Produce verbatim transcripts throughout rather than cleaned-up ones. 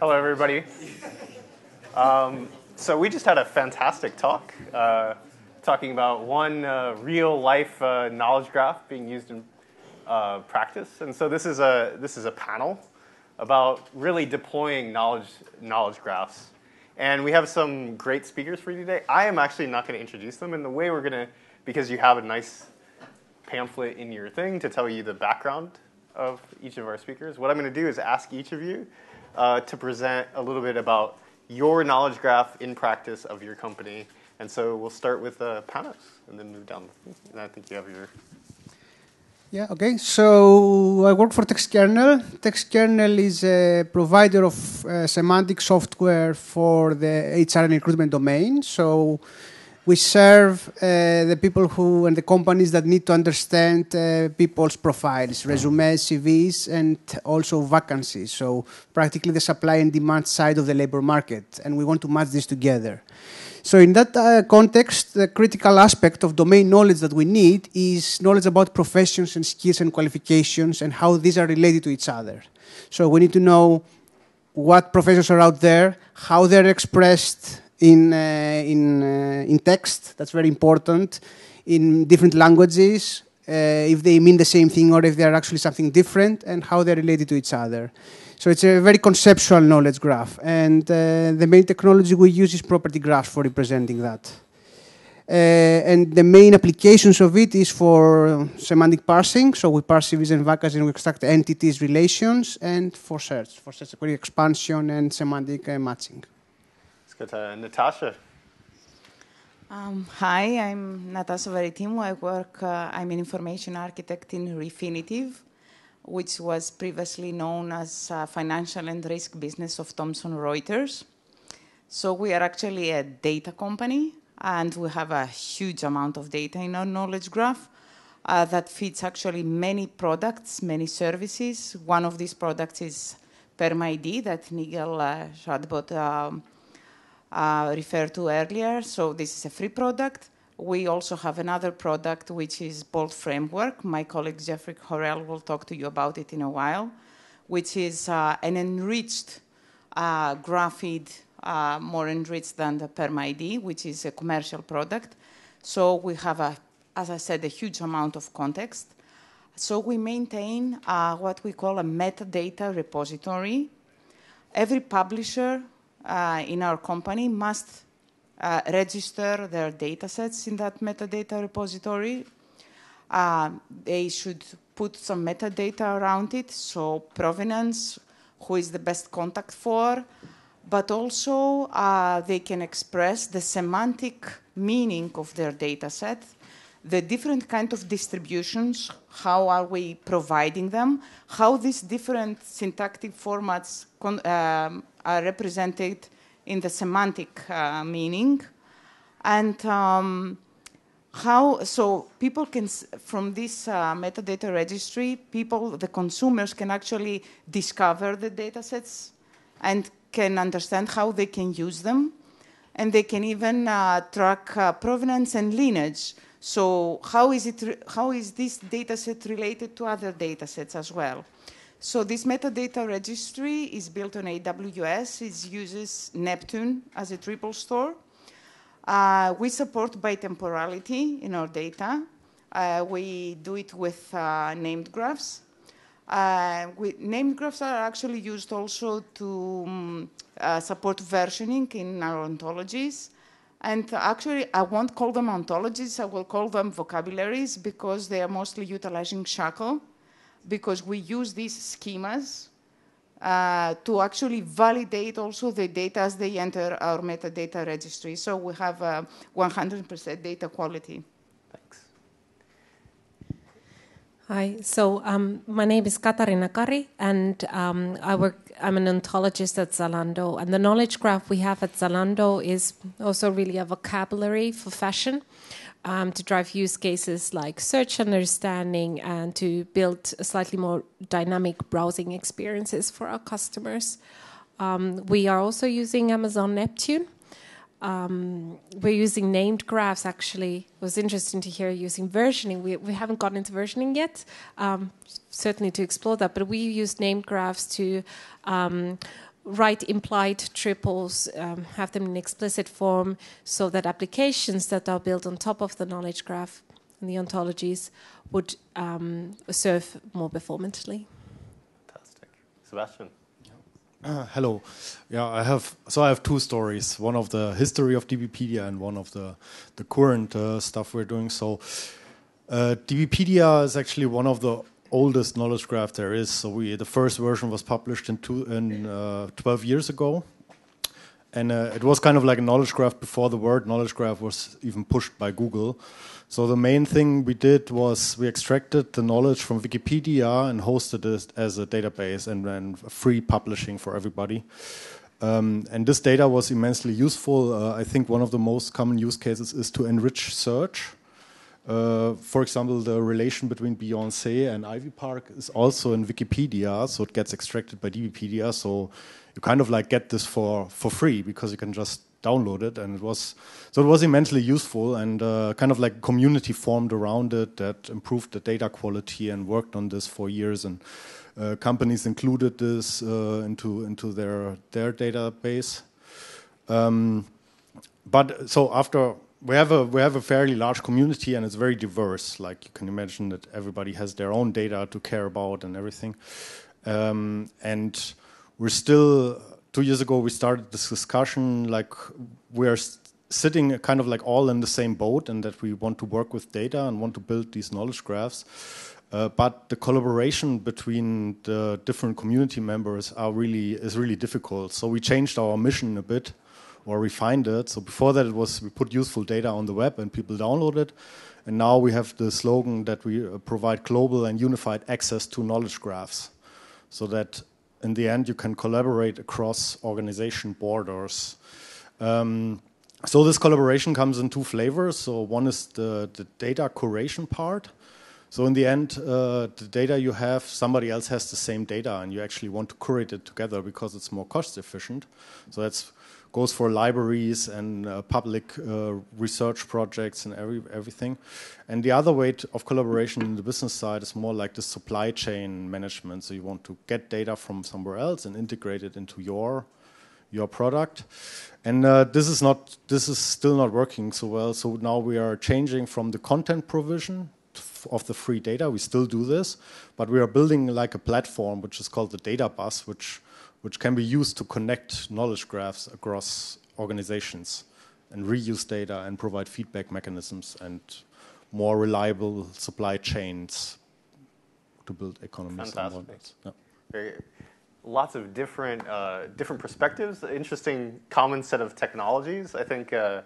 Hello, everybody. Um, so we just had a fantastic talk uh, talking about one uh, real-life uh, knowledge graph being used in uh, practice. And so this is a this is a panel about really deploying knowledge knowledge graphs. And we have some great speakers for you today. I am actually not going to introduce them in the way we're going to, because you have a nice pamphlet in your thing to tell you the background of each of our speakers. What I'm going to do is ask each of you uh, to present a little bit about your knowledge graph in practice of your company. And so we'll start with uh, Panos and then move down. And I think you have your... Yeah, okay. So I work for Textkernel. Textkernel is a provider of uh, semantic software for the H R and recruitment domain. So we serve uh, the people who and the companies that need to understand uh, people's profiles, resumes, C Vs, and also vacancies. So practically the supply and demand side of the labor market. And we want to match this together. So in that uh, context, the critical aspect of domain knowledge that we need is knowledge about professions and skills and qualifications and how these are related to each other. So we need to know what professions are out there, how they're expressed in, uh, in, uh, in text, that's very important, in different languages, uh, if they mean the same thing or if they're actually something different, and how they're related to each other. So it's a very conceptual knowledge graph. And uh, the main technology we use is property graphs for representing that. Uh, and the main applications of it is for semantic parsing. So we parse C Vs and vacancies and we extract entities, relations, and for search, for search query expansion and semantic uh, matching. Let's go to uh, Natasha. Um, hi, I'm Natasha Veritimo. I work, uh, I'm an information architect in Refinitiv, which was previously known as uh, financial and risk business of Thomson Reuters. So we are actually a data company, and we have a huge amount of data in our knowledge graph uh, that feeds actually many products, many services. One of these products is PermaID that Nigel uh, Shadbot um, uh, referred to earlier. So this is a free product. We also have another product, which is Bold framework. My colleague Jeffrey Horrell will talk to you about it in a while, which is uh, an enriched uh, graphite, uh, more enriched than the PermaID, which is a commercial product. So we have, a, as I said, a huge amount of context. So we maintain uh, what we call a metadata repository. Every publisher uh, in our company must Uh, register their data sets in that metadata repository. Uh, they should put some metadata around it, so provenance, who is the best contact for, but also uh, they can express the semantic meaning of their data set, the different kind of distributions, how are we providing them, how these different syntactic formats con um, are represented in the semantic uh, meaning, and um, how, so people can, from this uh, metadata registry, people, the consumers can actually discover the data sets and can understand how they can use them, and they can even uh, track uh, provenance and lineage. So how is, it how is this data set related to other data sets as well? So this metadata registry is built on A W S. It uses Neptune as a triple store. Uh, we support bitemporality in our data. Uh, we do it with uh, named graphs. Uh, we, named graphs are actually used also to um, uh, support versioning in our ontologies. And actually, I won't call them ontologies. I will call them vocabularies because they are mostly utilizing S H A C L, because we use these schemas uh, to actually validate also the data as they enter our metadata registry. So we have uh, one hundred percent data quality. Thanks. Hi, so um, my name is Katarina Kari, and um, I work, I'm an ontologist at Zalando. And the knowledge graph we have at Zalando is also really a vocabulary for fashion, Um, to drive use cases like search understanding and to build slightly more dynamic browsing experiences for our customers. Um, we are also using Amazon Neptune. Um, we're using named graphs, actually. It was interesting to hear using versioning. We, we haven't gotten into versioning yet, um, certainly to explore that, but we use named graphs to um, write implied triples, um, have them in explicit form, so that applications that are built on top of the knowledge graph and the ontologies would um, serve more performantly. Fantastic. Sebastian. Uh, hello. Yeah, I have so I have two stories. One of the history of DBpedia and one of the the current uh, stuff we're doing. So uh, DBpedia is actually one of the oldest knowledge graph there is. So we the first version was published in two in uh, twelve years ago, and uh, it was kind of like a knowledge graph before the word knowledge graph was even pushed by Google. So the main thing we did was we extracted the knowledge from Wikipedia and hosted it as a database and ran free publishing for everybody. Um, and this data was immensely useful. Uh, I think one of the most common use cases is to enrich search. Uh, for example, the relation between Beyoncé and Ivy Park is also in Wikipedia, so it gets extracted by DBpedia. So you kind of like get this for, for free because you can just download it, and it was so it was immensely useful, and uh, kind of like community formed around it that improved the data quality and worked on this for years, and uh, companies included this uh, into into their their database. Um, but so after we have a we have a fairly large community, and it's very diverse. Like you can imagine that everybody has their own data to care about and everything, um, and we're still. Two years ago, we started this discussion, like we are sitting kind of like all in the same boat, and that we want to work with data and want to build these knowledge graphs. Uh, but the collaboration between the different community members are really is really difficult. So we changed our mission a bit, or refined it. So before that, it was we put useful data on the web and people download it. And now we have the slogan that we provide global and unified access to knowledge graphs, so that in the end, you can collaborate across organization borders. Um, so this collaboration comes in two flavors. So one is the, the data curation part. So in the end, uh, the data you have, somebody else has the same data, and you actually want to curate it together because it's more cost efficient. So that goes for libraries and uh, public uh, research projects and every, everything. And the other way of collaboration in the business side is more like the supply chain management. So you want to get data from somewhere else and integrate it into your your product. And uh, this is not this is still not working so well. So now we are changing from the content provision of the free data. We still do this, but we are building like a platform which is called the Data Bus, which which can be used to connect knowledge graphs across organizations and reuse data and provide feedback mechanisms and more reliable supply chains to build economies. Fantastic. Yeah. Very, lots of different, uh, different perspectives, interesting common set of technologies. I think uh,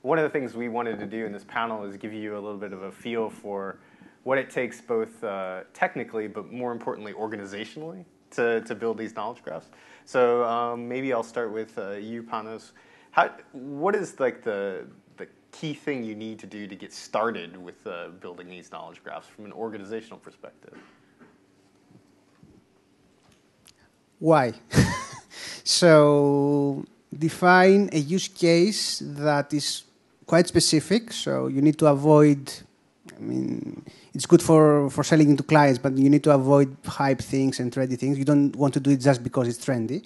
one of the things we wanted to do in this panel is give you a little bit of a feel for what it takes both uh, technically, but more importantly, organizationally. To, to build these knowledge graphs. So um, maybe I'll start with uh, you, Panos. How, what is like the, the key thing you need to do to get started with uh, building these knowledge graphs from an organizational perspective? Why? So define a use case that is quite specific, so you need to avoid I mean, it's good for, for selling into clients, but you need to avoid hype things and trendy things. You don't want to do it just because it's trendy.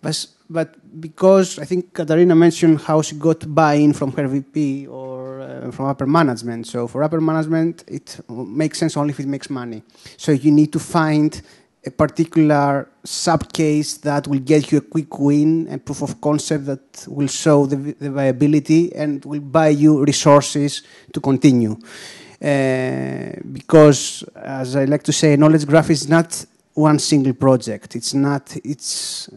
But, but because I think Katarina mentioned how she got buy-in from her V P or uh, from upper management. So for upper management, it makes sense only if it makes money. So you need to find a particular sub-case that will get you a quick win, a proof of concept that will show the, the viability and will buy you resources to continue. Uh, because, as I like to say, knowledge graph is not one single project. It's not, it's,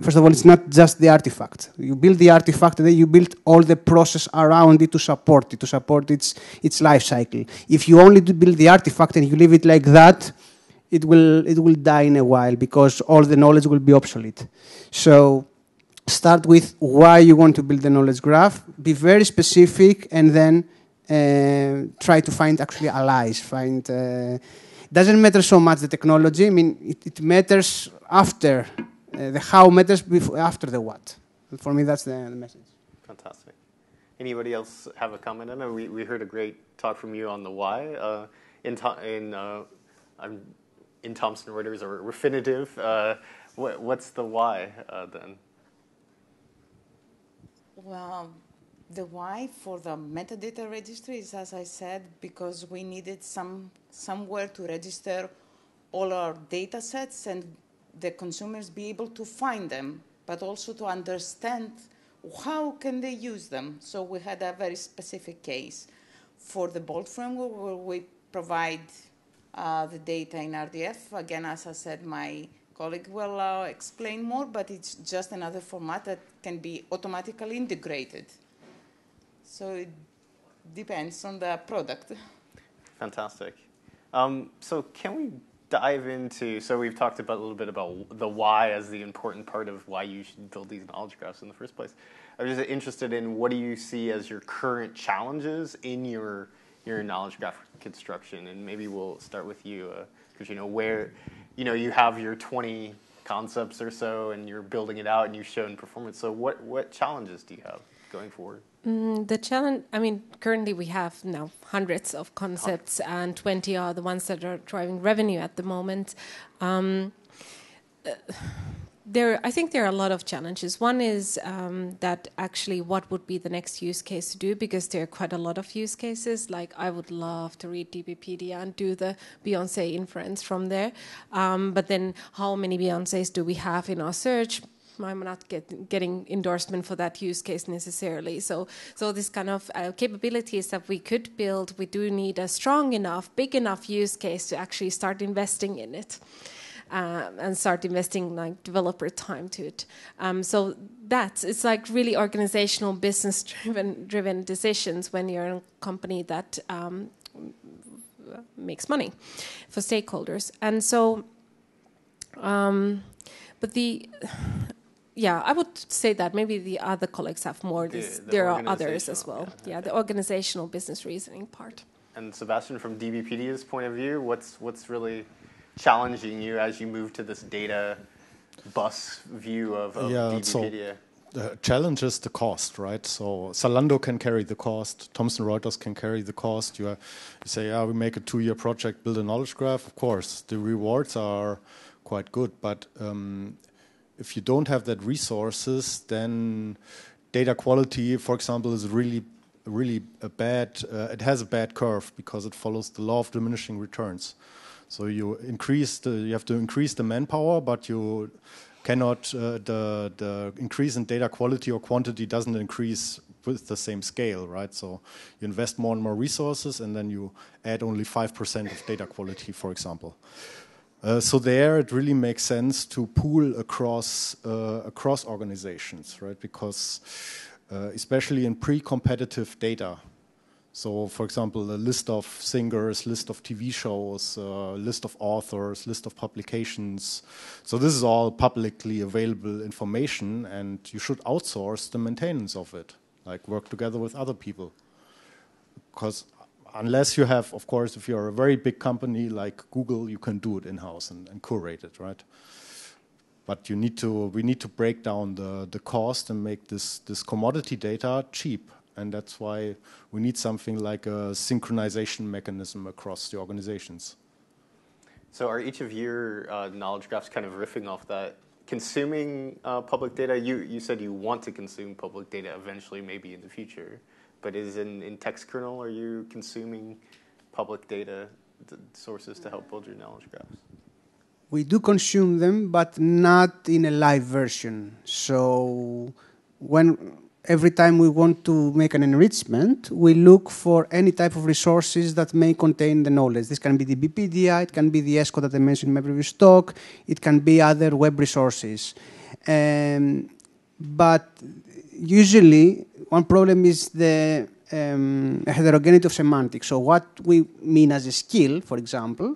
first of all, it's not just the artifact. You build the artifact and then you build all the process around it to support it, to support its, its life cycle. If you only do build the artifact and you leave it like that, it will, it will die in a while because all the knowledge will be obsolete. So start with why you want to build the knowledge graph, be very specific, and then Uh, try to find actually allies. Find uh, doesn't matter so much the technology. I mean, it, it matters after uh, the how matters before, after the what. For me, that's the, the message. Fantastic. Anybody else have a comment? I know we, we heard a great talk from you on the why uh, in in uh, in Thomson Reuters or Refinitiv. Uh, What, what's the why uh, then? Well, the why for the metadata registry is, as I said, because we needed some somewhere to register all our data sets and the consumers be able to find them, but also to understand how can they use them. So we had a very specific case for the Bold framework where we provide uh, the data in R D F. Again, as I said, my colleague will uh, explain more, but it's just another format that can be automatically integrated. So it depends on the product. Fantastic. Um, so can we dive into, so we've talked about a little bit about the why as the important part of why you should build these knowledge graphs in the first place. I'm just interested in what do you see as your current challenges in your your knowledge graph construction, and maybe we'll start with you, uh, Christina, where you know you have your twenty concepts or so, and you're building it out, and you've shown performance. So what what challenges do you have going forward? Mm, the challenge, I mean, currently we have now hundreds of concepts, and twenty are the ones that are driving revenue at the moment. Um, uh, There, I think there are a lot of challenges. One is um, that actually what would be the next use case to do, because there are quite a lot of use cases. Like I would love to read DBpedia and do the Beyoncé inference from there. Um, but then how many Beyoncés do we have in our search? I'm not get, getting endorsement for that use case necessarily. So, so this kind of uh, capabilities that we could build, we do need a strong enough, big enough use case to actually start investing in it. Um, and start investing like developer time to it. Um, so that's, it's like really organizational, business-driven driven decisions when you're in a company that um, makes money for stakeholders. And so, um, but the, yeah, I would say that maybe the other colleagues have more. The, this, the there are others as well. Yeah, yeah, the organizational business reasoning part. And Sebastian, from DBpedia's point of view, what's what's really challenging you as you move to this data bus view of, of yeah, DBpedia? So the challenge is the cost, right? So Zalando can carry the cost. Thomson Reuters can carry the cost. You, are, you say, "Ah, oh, we make a two-year project, build a knowledge graph." Of course, the rewards are quite good, but um, if you don't have that resources, then data quality, for example, is really, really a bad. Uh, it has a bad curve because it follows the law of diminishing returns. So you increase the, you have to increase the manpower, but you cannot uh, the the increase in data quality or quantity doesn't increase with the same scale, right? So you invest more and more resources, and then you add only five percent of data quality, for example. Uh, so there, it really makes sense to pool across uh, across organizations, right? Because uh, especially in pre-competitive data. So, for example, a list of singers, list of T V shows, uh, list of authors, list of publications. So this is all publicly available information, and you should outsource the maintenance of it, like work together with other people. Because unless you have, of course, if you're a very big company like Google, you can do it in-house and, and curate it, right? But you need to, we need to break down the, the cost and make this, this commodity data cheap. And that's why we need something like a synchronization mechanism across the organizations. So are each of your uh, knowledge graphs kind of riffing off that? Consuming uh, public data, you, you said you want to consume public data eventually, maybe in the future. But is in, in Textkernel, are you consuming public data sources to help build your knowledge graphs? We do consume them, but not in a live version. So when... every time we want to make an enrichment, we look for any type of resources that may contain the knowledge. This can be the DBpedia, it can be the ESCO that I mentioned in my previous talk, it can be other web resources. Um, but usually, one problem is the um, heterogeneity of semantics. So what we mean as a skill, for example,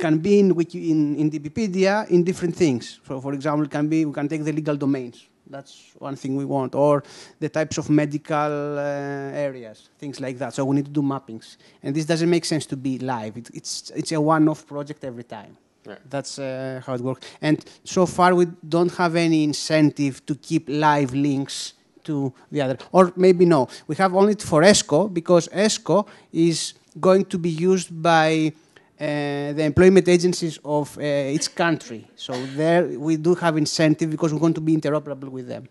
can be in, Wiki, in, in DBpedia in different things. So, for example, it can be, we can take the legal domains. That's one thing we want, or the types of medical uh, areas, things like that. So we need to do mappings, and this doesn't make sense to be live. It, it's it's a one-off project every time. Right. That's uh, how it works. And so far, we don't have any incentive to keep live links to the other, or maybe no. We have only for ESCO because ESCO is going to be used by Uh, the employment agencies of uh, each country. So there we do have incentive because we want to be interoperable with them.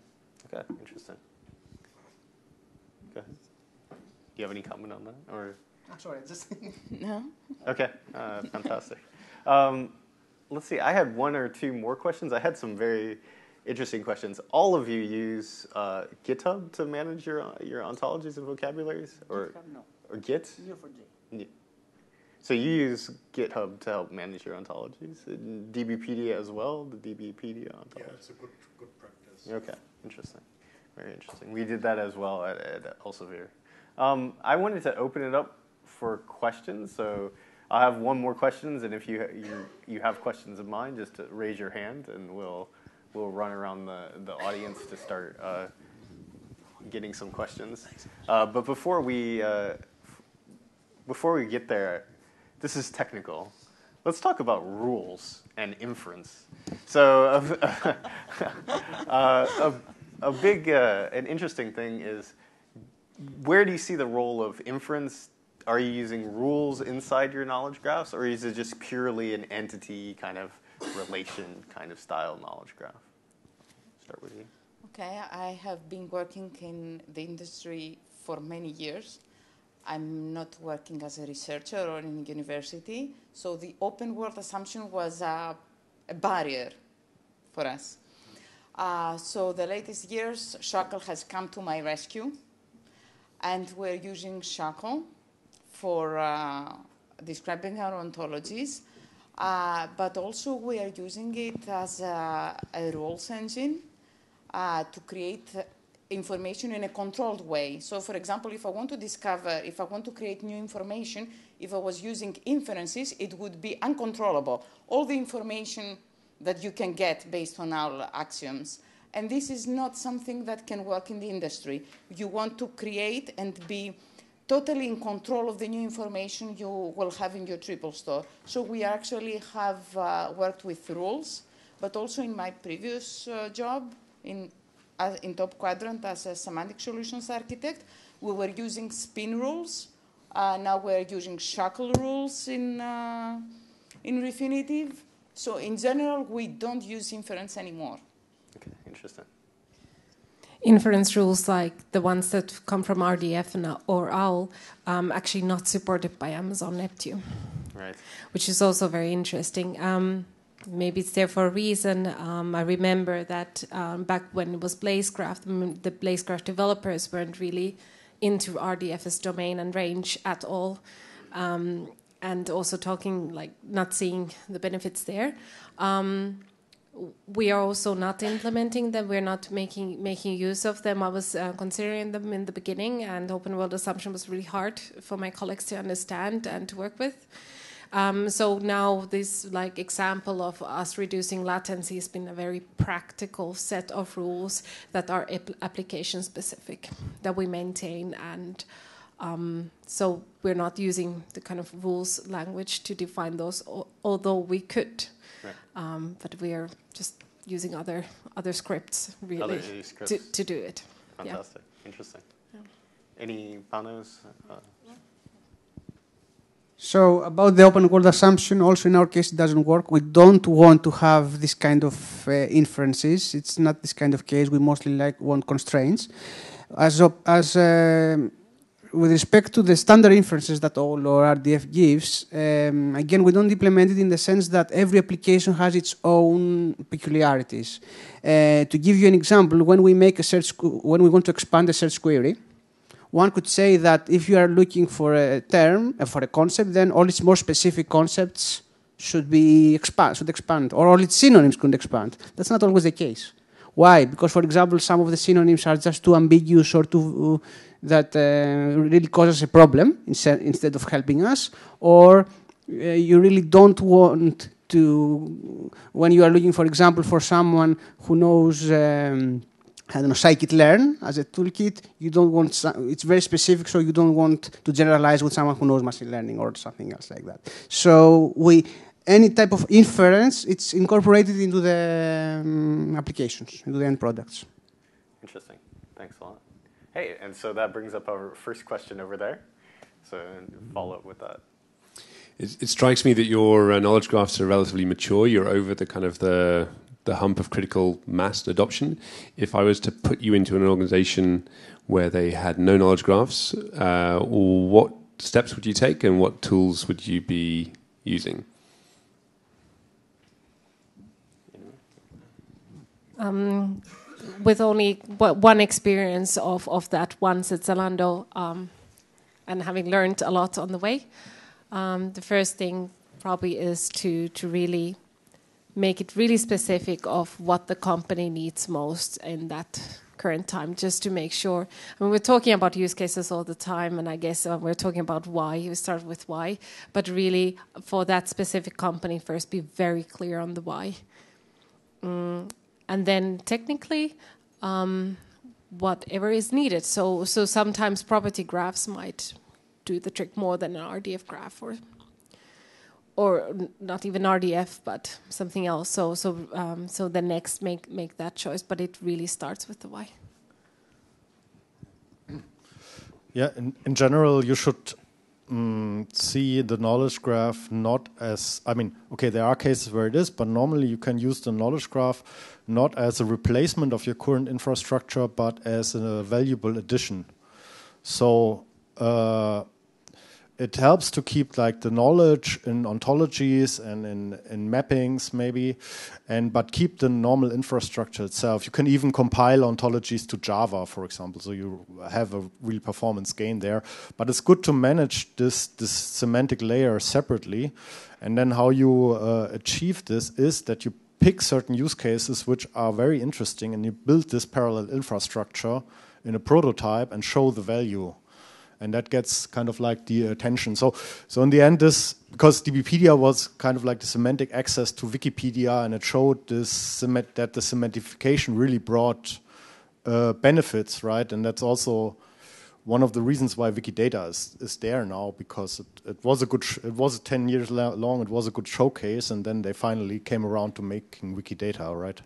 Okay, interesting. Okay. Do you have any comment on that? Or? I'm sorry, just no. Okay, uh, fantastic. Um, let's see, I had one or two more questions. I had some very interesting questions. All of you use uh, GitHub to manage your your ontologies and vocabularies? Or, GitHub, no. Or Git? Neo four j. So you use GitHub to help manage your ontologies, and DBpedia as well, the DBpedia ontology. Yeah, it's a good, good practice. Okay, interesting, very interesting. We did that as well at, at Elsevier. Um, I wanted to open it up for questions, so I have one more questions, and if you you, you have questions in mind, just to raise your hand, and we'll we'll run around the the audience to start uh, getting some questions. Uh, but before we uh, before we get there. This is technical. Let's talk about rules and inference. So uh, uh, a, a big, uh, an interesting thing is, where do you see the role of inference? Are you using rules inside your knowledge graphs, or is it just purely an entity kind of relation kind of style knowledge graph? Start with you. Okay, I have been working in the industry for many years. I'm not working as a researcher or in university, so the open world assumption was uh, a barrier for us. Uh, so the latest years, S H A C L has come to my rescue, and we're using S H A C L for uh, describing our ontologies, uh, but also we are using it as a, a rules engine uh, to create information in a controlled way. So for example, if I want to discover, if I want to create new information, if I was using inferences, it would be uncontrollable. All the information that you can get based on our axioms. And this is not something that can work in the industry. You want to create and be totally in control of the new information you will have in your triple store. So we actually have uh, worked with rules, but also in my previous uh, job, in in top quadrant as a semantic solutions architect, we were using SPIN rules. Uh, now we're using S H A C L rules in, uh, in Refinitiv. So in general, we don't use inference anymore. Okay, interesting. Inference rules like the ones that come from R D F and, or O W L um, actually not supported by Amazon Neptune. Right. Which is also very interesting. Um, Maybe it's there for a reason. Um, I remember that um, back when it was Blazegraph, the Blazegraph developers weren't really into RDF's domain and range at all, um, and also talking like not seeing the benefits there. Um, we are also not implementing them. We're not making making use of them. I was uh, considering them in the beginning, and open world assumption was really hard for my colleagues to understand and to work with. Um, so now this like example of us reducing latency has been a very practical set of rules that are ap application specific that we maintain, and um, so we're not using the kind of rules language to define those, although we could, right. um, but we are just using other other scripts really other scripts. To, to do it. Fantastic, yeah. Interesting. Yeah. Any panels? Uh, So about the open world assumption, also in our case it doesn't work. We don't want to have this kind of uh, inferences. It's not this kind of case. We mostly like want constraints. As, as uh, with respect to the standard inferences that O W L or R D F gives, um, again, we don't implement it in the sense that every application has its own peculiarities. Uh, to give you an example, when we make a search, when we want to expand a search query, one could say that if you are looking for a term, uh, for a concept, then all its more specific concepts should be expand, should expand, or all its synonyms could expand. That's not always the case. Why? Because, for example, some of the synonyms are just too ambiguous or too uh, that uh, really causes a problem instead of helping us, or uh, you really don't want to, when you are looking, for example, for someone who knows. Um, I don't know, Scikit-learn as a toolkit, you don't want, some, it's very specific, so you don't want to generalize with someone who knows machine learning or something else like that. So we, any type of inference, it's incorporated into the um, applications, into the end products. Interesting, thanks a lot. Hey, and so that brings up our first question over there. So follow up with that. It, it strikes me that your uh, knowledge graphs are relatively mature. You're over the kind of the the hump of critical mass adoption. If I was to put you into an organization where they had no knowledge graphs, uh, what steps would you take and what tools would you be using? Um, with only one experience of, of that once at Zalando, um, and having learned a lot on the way, um, the first thing probably is to, to really make it really specific of what the company needs most in that current time, just to make sure. I mean, we're talking about use cases all the time, and I guess uh, we're talking about why. We start with why, but really for that specific company first, be very clear on the why. Mm. And then technically, um, whatever is needed. So, so sometimes property graphs might do the trick more than an R D F graph, or, or not even R D F, but something else. So, so, um, so the next make make that choice. But it really starts with the why. Yeah, in, in general, you should um, see the knowledge graph not as, I mean, okay, there are cases where it is, but normally you can use the knowledge graph not as a replacement of your current infrastructure, but as a valuable addition. So uh, it helps to keep like the knowledge in ontologies and in, in mappings maybe, and but keep the normal infrastructure itself. You can even compile ontologies to Java, for example, so you have a real performance gain there. But it's good to manage this, this semantic layer separately, and then how you uh, achieve this is that you pick certain use cases which are very interesting, and you build this parallel infrastructure in a prototype and show the value. And that gets kind of like the attention. So, so in the end, this, because DBpedia was kind of like the semantic access to Wikipedia, and it showed this that the semantification really brought uh, benefits, right? And that's also one of the reasons why Wikidata is, is there now, because it, it was a good, sh it was ten years long, it was a good showcase, and then they finally came around to making Wikidata, right?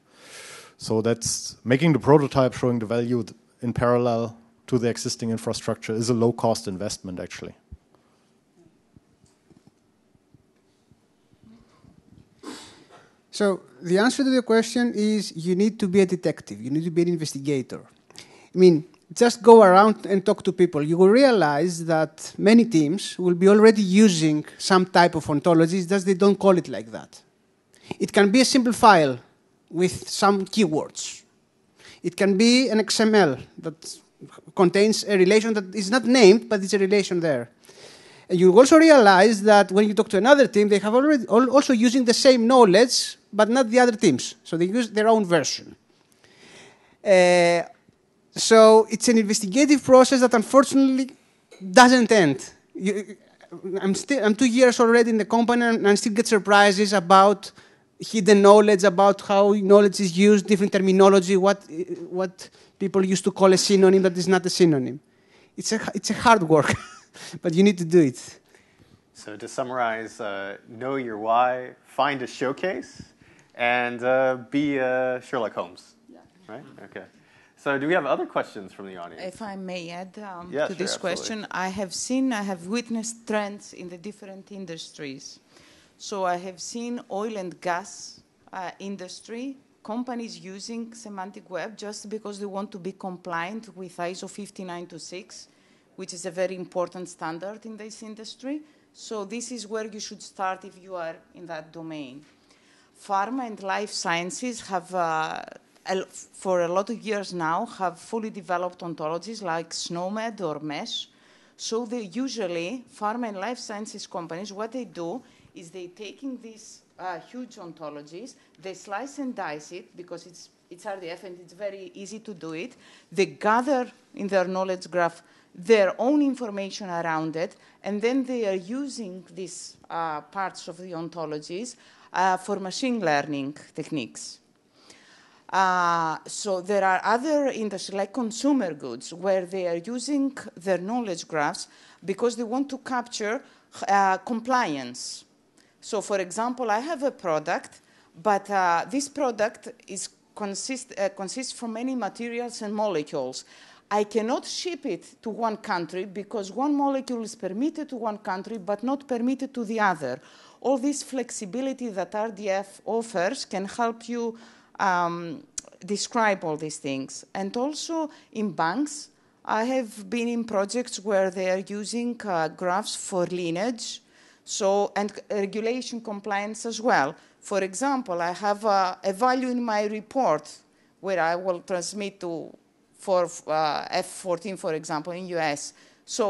So that's making the prototype, showing the value in parallel to the existing infrastructure is a low-cost investment, actually. So the answer to the question is you need to be a detective, you need to be an investigator. I mean, just go around and talk to people. You will realize that many teams will be already using some type of ontologies, just they don't call it like that. It can be a simple file with some keywords. It can be an X M L that contains a relation that is not named, but it's a relation there. And you also realize that when you talk to another team, they have already also using the same knowledge, but not the other teams. So they use their own version. Uh, So it's an investigative process that unfortunately doesn't end. You, I'm, still, I'm two years already in the company, and I still get surprises about hidden knowledge, about how knowledge is used, different terminology, what, what people used to call a synonym that is not a synonym. It's a, it's a hard work, but you need to do it. So to summarize, uh, know your why, find a showcase, and uh, be uh, Sherlock Holmes, yeah. Right? Okay. So do we have other questions from the audience? If I may add um, yeah, to sure, this question, absolutely. I have seen, I have witnessed trends in the different industries. So I have seen oil and gas uh, industry, companies using semantic web just because they want to be compliant with I S O fifty-nine twenty-six, which is a very important standard in this industry. So this is where you should start if you are in that domain. Pharma and life sciences have uh, for a lot of years now, have fully developed ontologies like SNOMED or MESH. So they usually, pharma and life sciences companies, what they do is they taking these uh, huge ontologies, they slice and dice it because it's, it's R D F and it's very easy to do it. They gather in their knowledge graph their own information around it, and then they are using these uh, parts of the ontologies uh, for machine learning techniques. Uh, so there are other industries like consumer goods where they are using their knowledge graphs because they want to capture uh, compliance. So for example, I have a product, but uh, this product is consist, uh, consists from many materials and molecules. I cannot ship it to one country because one molecule is permitted to one country but not permitted to the other. All this flexibility that R D F offers can help you um, describe all these things. And also in banks, I have been in projects where they are using uh, graphs for lineage, so, and regulation compliance as well. For example, I have a, a value in my report where I will transmit to for uh, F fourteen, for example, in U S. So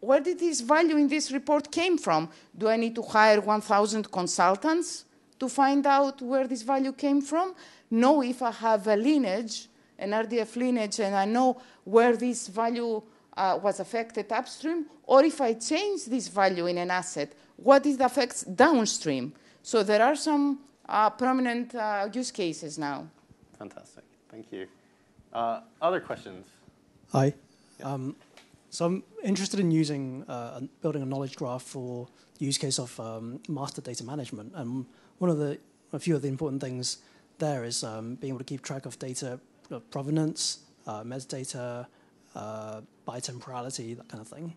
where did this value in this report came from? Do I need to hire one thousand consultants to find out where this value came from? No, if I have a lineage, an R D F lineage, and I know where this value uh, was affected upstream, or if I change this value in an asset, what it affects downstream. So there are some uh, prominent uh, use cases now. Fantastic, thank you. Uh, other questions? Hi. Yeah. Um, so I'm interested in using, uh, building a knowledge graph for the use case of um, master data management. And one of the, a few of the important things there is um, being able to keep track of data of provenance, uh, metadata, uh, bitemporality, that kind of thing.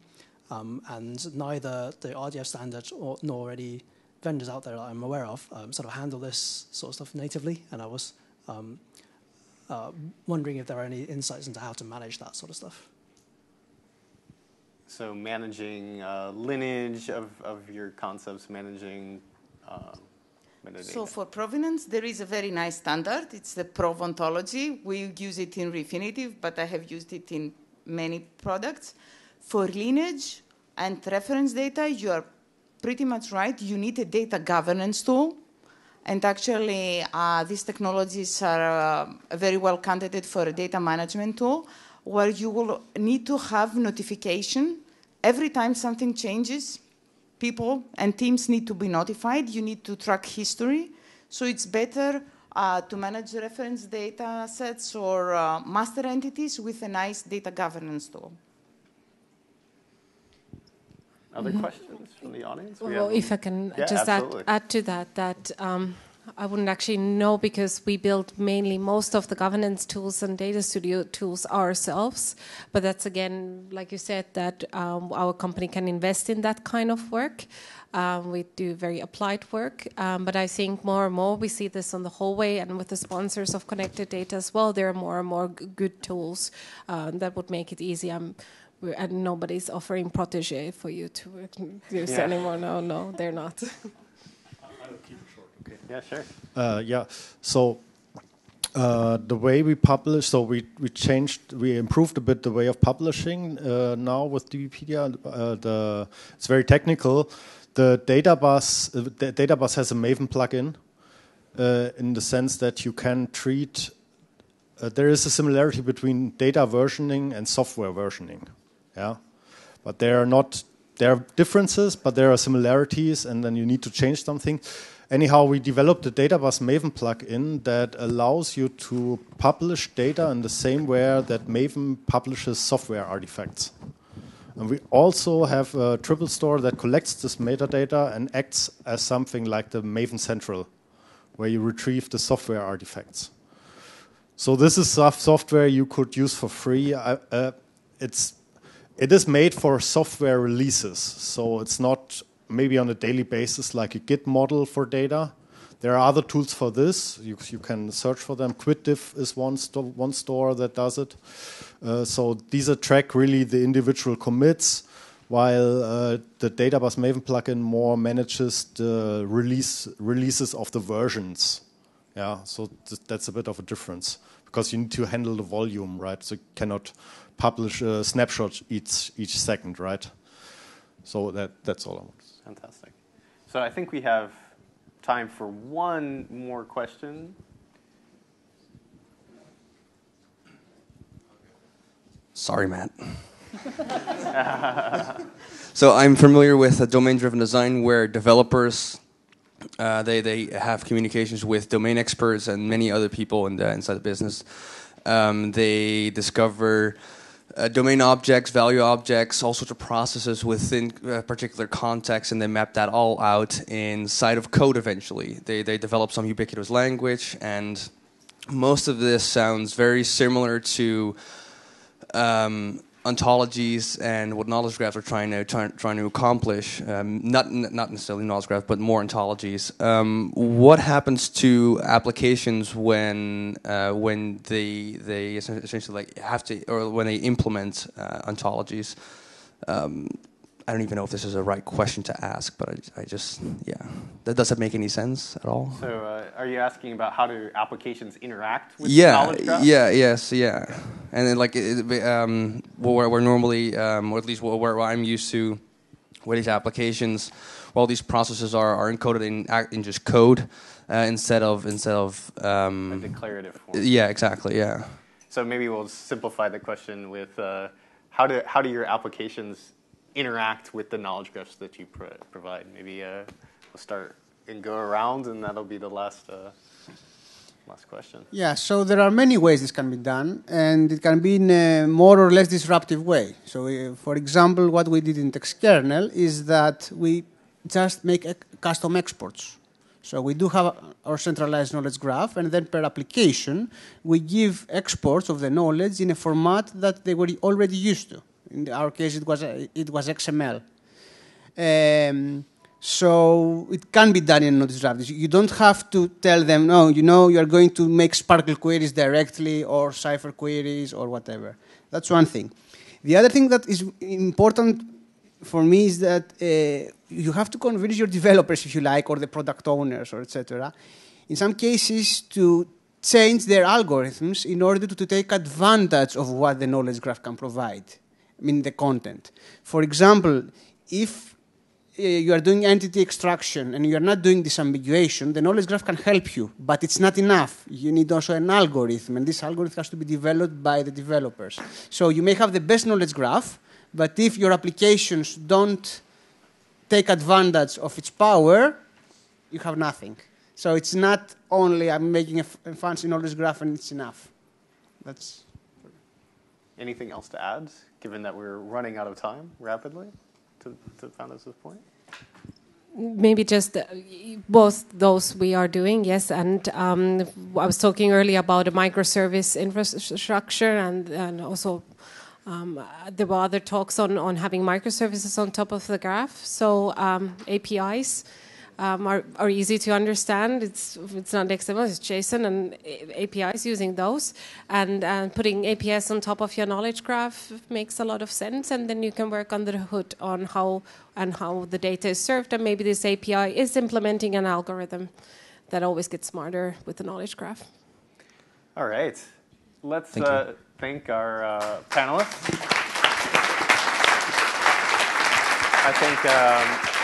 Um, and neither the R D F standard or, nor any vendors out there that I'm aware of um, sort of handle this sort of stuff natively. And I was um, uh, wondering if there are any insights into how to manage that sort of stuff. So managing uh, lineage of, of your concepts, managing... Uh So for provenance, there is a very nice standard. It's the ProV ontology. We use it in Refinitiv, but I have used it in many products. For lineage and reference data, you are pretty much right. You need a data governance tool. And actually, uh, these technologies are uh, very well candidate for a data management tool, where you will need to have notification every time something changes. People and teams need to be notified. You need to track history. So it's better uh, to manage reference data sets or uh, master entities with a nice data governance tool. Other mm-hmm. questions from the audience? Well, we well if I can yeah, just add, add to that, that um, I wouldn't actually know because we build mainly most of the governance tools and data studio tools ourselves. But that's, again, like you said, that um, our company can invest in that kind of work. Um, we do very applied work. Um, but I think more and more we see this on the whole way, and with the sponsors of connected data as well, there are more and more good tools uh, that would make it easy. Um, We're, and nobody's offering Protégé for you to use yeah. anymore. No, no, they're not. I'll keep it short. Okay. Yeah, sure. Uh, yeah. So uh, the way we publish, so we we changed, we improved a bit the way of publishing uh, now with DBpedia. Uh, the it's very technical. The Data Bus, uh, the Data Bus has a Maven plugin uh, in the sense that you can treat. Uh, there is a similarity between data versioning and software versioning. Yeah, but there are not there are differences, but there are similarities, and then you need to change something. Anyhow, we developed a Data Bus Maven plugin that allows you to publish data in the same way that Maven publishes software artifacts. And we also have a triple store that collects this metadata and acts as something like the Maven Central, where you retrieve the software artifacts. So this is soft software you could use for free. I, uh, it's It is made for software releases, so it's not maybe on a daily basis like a Git model for data. There are other tools for this. You, you can search for them. QuitDiff is one, sto one store that does it. Uh, so these are track really the individual commits, while uh, the Data Bus Maven plugin more manages the release releases of the versions. Yeah, so th that's a bit of a difference because you need to handle the volume, right? So you cannot publish a snapshot each each second, right? So that that's all I want to say. Fantastic. So I think we have time for one more question. Sorry, Matt. So I'm familiar with a domain-driven design where developers uh, they they have communications with domain experts and many other people in the, inside the business. Um, they discover uh, domain objects, value objects, all sorts of processes within uh, particular contexts, and they map that all out inside of code eventually. They, they develop some ubiquitous language, and most of this sounds very similar to um, ontologies and what knowledge graphs are trying to try, trying to accomplish. Um, not not necessarily knowledge graph, but more ontologies. Um, what happens to applications when uh, when they they essentially like have to, or when they implement uh, ontologies? Um, I don't even know if this is a right question to ask, but I, I just, yeah. That doesn't make any sense at all. So uh, are you asking about how do applications interact with yeah, knowledge graphs? Yeah, yes, yeah. Okay. And then like, it, um, where we're normally, um, or at least where, where I'm used to, where these applications, where all these processes are, are encoded in, in just code uh, instead of, instead of... Um, a declarative form. Yeah, exactly, yeah. So maybe we'll simplify the question with uh, how do how do your applications interact with the knowledge graphs that you pro provide. Maybe uh, we'll start and go around, and that'll be the last uh, last question. Yeah, so there are many ways this can be done, and it can be in a more or less disruptive way. So uh, for example, what we did in Textkernel is that we just make custom exports. So we do have our centralized knowledge graph, and then per application, we give exports of the knowledge in a format that they were already used to. In our case, it was it was X M L. Um, so it can be done in no disruptive. You don't have to tell them, no, you know, you are going to make Sparkle queries directly or Cypher queries or whatever. That's one thing. The other thing that is important for me is that uh, you have to convince your developers, if you like, or the product owners, or et cetera. In some cases, to change their algorithms in order to, to take advantage of what the knowledge graph can provide. I mean the content. For example, if uh, you are doing entity extraction and you are not doing disambiguation, the knowledge graph can help you, but it's not enough. You need also an algorithm, and this algorithm has to be developed by the developers. So you may have the best knowledge graph, but if your applications don't take advantage of its power, you have nothing. So it's not only I'm making a, f a fancy knowledge graph and it's enough. That's... Anything else to add, given that we're running out of time rapidly to, to Foundos' point? Maybe just both those we are doing, yes. And um, I was talking earlier about a microservice infrastructure, and, and also um, there were other talks on, on having microservices on top of the graph. So um, A P Is. Um, are, are easy to understand. It's it's not X M L, it's JSON, and A P Is using those, and and putting A P Is on top of your knowledge graph makes a lot of sense. And then you can work under the hood on how and how the data is served, and maybe this A P I is implementing an algorithm that always gets smarter with the knowledge graph. All right, let's thank, uh, thank our uh, panelists. I think. Um,